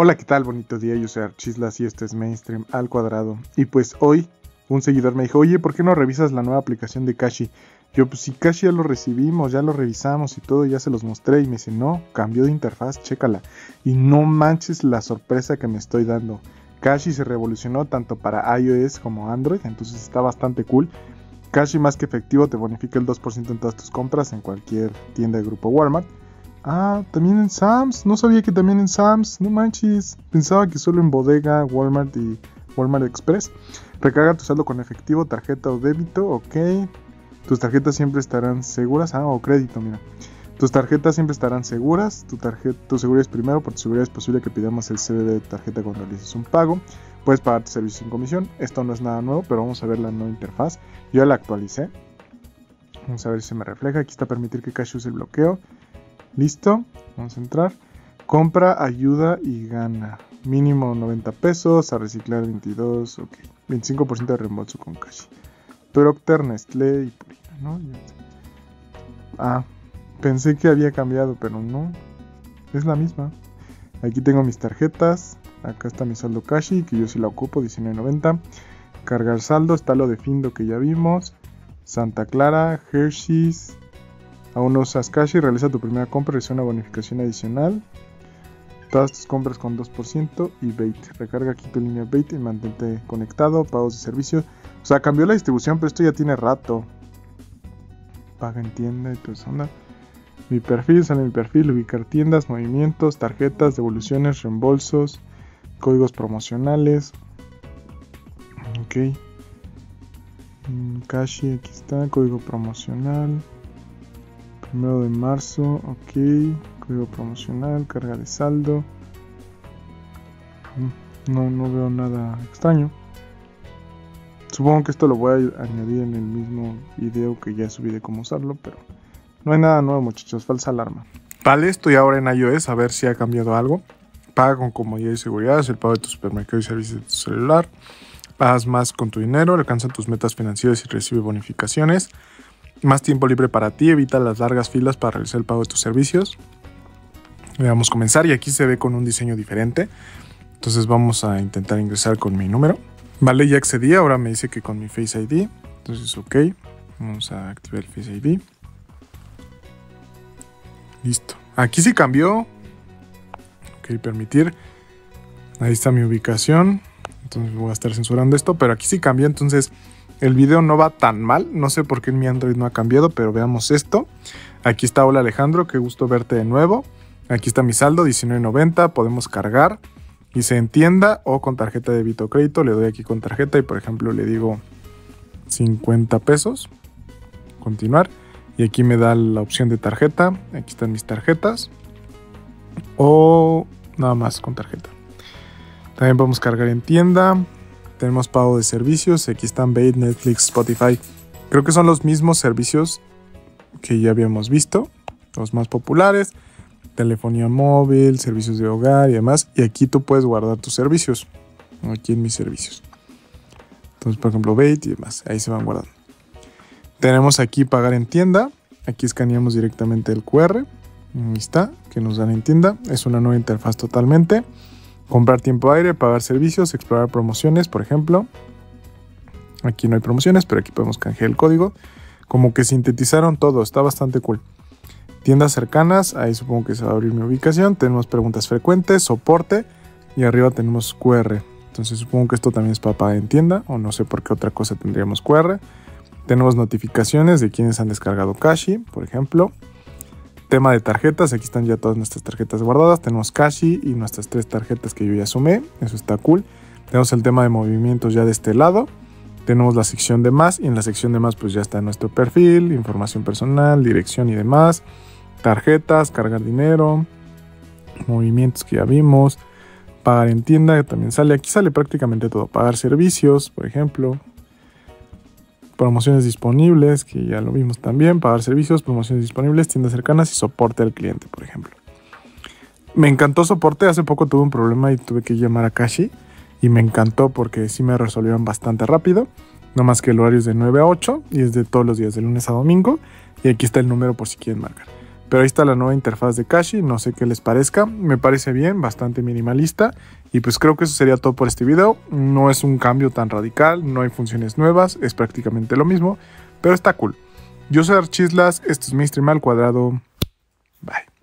Hola, ¿qué tal? Bonito día, yo soy Archislas y esto es Mainstream al cuadrado. Y pues hoy un seguidor me dijo, oye, ¿por qué no revisas la nueva aplicación de Cashi? Yo, pues si Cashi ya lo recibimos, ya lo revisamos y todo, ya se los mostré. Y me dice, no, cambió de interfaz, chécala. Y no manches la sorpresa que me estoy dando. Cashi se revolucionó tanto para iOS como Android, entonces está bastante cool. Cashi más que efectivo te bonifica el 2% en todas tus compras en cualquier tienda de grupo Walmart. Ah, también en Sam's, no sabía que también en Sam's, no manches, pensaba que solo en Bodega, Walmart y Walmart Express. Recarga tu saldo con efectivo, tarjeta o débito, ok. Tus tarjetas siempre estarán seguras, o crédito, mira. Tus tarjetas siempre estarán seguras, tu seguridad es primero, por tu seguridad es posible que pidamos el CVV de tu tarjeta cuando realices un pago. Puedes pagar tu servicio sin comisión, esto no es nada nuevo, pero vamos a ver la nueva interfaz. Yo la actualicé, vamos a ver si se me refleja, aquí está permitir que Cashi use el bloqueo. Listo, vamos a entrar. Compra, ayuda y gana. Mínimo 90 pesos, a reciclar 22, ok. 25% de reembolso con Cashi. Procter, Nestlé y Purina, ¿no? Ah, pensé que había cambiado, pero no. Es la misma. Aquí tengo mis tarjetas. Acá está mi saldo Cashi, que yo sí la ocupo, 19.90. Cargar saldo, está lo de Findo que ya vimos. Santa Clara, Hershey's. Aún no usas Cashi, realiza tu primera compra y recibe una bonificación adicional. Todas tus compras con 2% y Bait. Recarga aquí tu línea Bait y mantente conectado. Pagos de servicios. O sea, cambió la distribución, pero esto ya tiene rato. Paga en tienda y persona. Mi perfil, sale mi perfil. Ubicar tiendas, movimientos, tarjetas, devoluciones, reembolsos, códigos promocionales. Ok. Cashi, aquí está. Código promocional. 1 de marzo, ok, código promocional, carga de saldo, no veo nada extraño, supongo que esto lo voy a añadir en el mismo video que ya subí de cómo usarlo, pero no hay nada nuevo muchachos, falsa alarma. Vale, estoy ahora en iOS a ver si ha cambiado algo. Paga con comodidad y seguridad, es el pago de tu supermercado y servicios de tu celular, pagas más con tu dinero, alcanza tus metas financieras y recibe bonificaciones. Más tiempo libre para ti, evita las largas filas para realizar el pago de tus servicios. Le damos comenzar y aquí se ve con un diseño diferente. Entonces vamos a intentar ingresar con mi número. Vale, ya accedí, ahora me dice que con mi Face ID. Entonces ok, vamos a activar el Face ID. Listo, aquí sí cambió. Ok, permitir. Ahí está mi ubicación. Entonces voy a estar censurando esto, pero aquí sí cambió, entonces... El video no va tan mal, no sé por qué en mi Android no ha cambiado, pero veamos esto. Aquí está, hola Alejandro, qué gusto verte de nuevo. Aquí está mi saldo, 19.90, podemos cargar. Y se entienda o con tarjeta de débito o crédito, le doy aquí con tarjeta y por ejemplo le digo 50 pesos. Continuar. Y aquí me da la opción de tarjeta, aquí están mis tarjetas. O nada más con tarjeta. También podemos cargar en tienda. Tenemos pago de servicios, aquí están Bait, Netflix, Spotify. Creo que son los mismos servicios que ya habíamos visto, los más populares. Telefonía móvil, servicios de hogar y demás. Y aquí tú puedes guardar tus servicios, aquí en mis servicios. Entonces, por ejemplo, Bait y demás, ahí se van guardando. Tenemos aquí pagar en tienda, aquí escaneamos directamente el QR. Ahí está, que nos dan en tienda, es una nueva interfaz totalmente. Comprar tiempo aire, pagar servicios, explorar promociones, por ejemplo. Aquí no hay promociones, pero aquí podemos canjear el código. Como que sintetizaron todo, está bastante cool. Tiendas cercanas, ahí supongo que se va a abrir mi ubicación. Tenemos preguntas frecuentes, soporte y arriba tenemos QR. Entonces supongo que esto también es para pagar en tienda o no sé por qué otra cosa tendríamos QR. Tenemos notificaciones de quienes han descargado Cashi, por ejemplo. Tema de tarjetas, aquí están ya todas nuestras tarjetas guardadas. Tenemos Cashi y nuestras 3 tarjetas que yo ya sumé. Eso está cool. Tenemos el tema de movimientos ya de este lado. Tenemos la sección de más y en la sección de más pues ya está nuestro perfil, información personal, dirección y demás. Tarjetas, cargar dinero, movimientos que ya vimos. Pagar en tienda que también sale. Aquí sale prácticamente todo. Pagar servicios, por ejemplo. Promociones disponibles, que ya lo vimos también, pagar servicios, promociones disponibles, tiendas cercanas y soporte al cliente, por ejemplo. Me encantó soporte, hace poco tuve un problema y tuve que llamar a Cashi y me encantó porque sí me resolvieron bastante rápido, no más que el horario es de 9 a 8 y es de todos los días, de lunes a domingo y aquí está el número por si quieren marcar. Pero ahí está la nueva interfaz de Cashi, no sé qué les parezca, me parece bien, bastante minimalista. Y pues creo que eso sería todo por este video, no es un cambio tan radical, no hay funciones nuevas, es prácticamente lo mismo, pero está cool. Yo soy Archislas, esto es Mainstream al cuadrado, bye.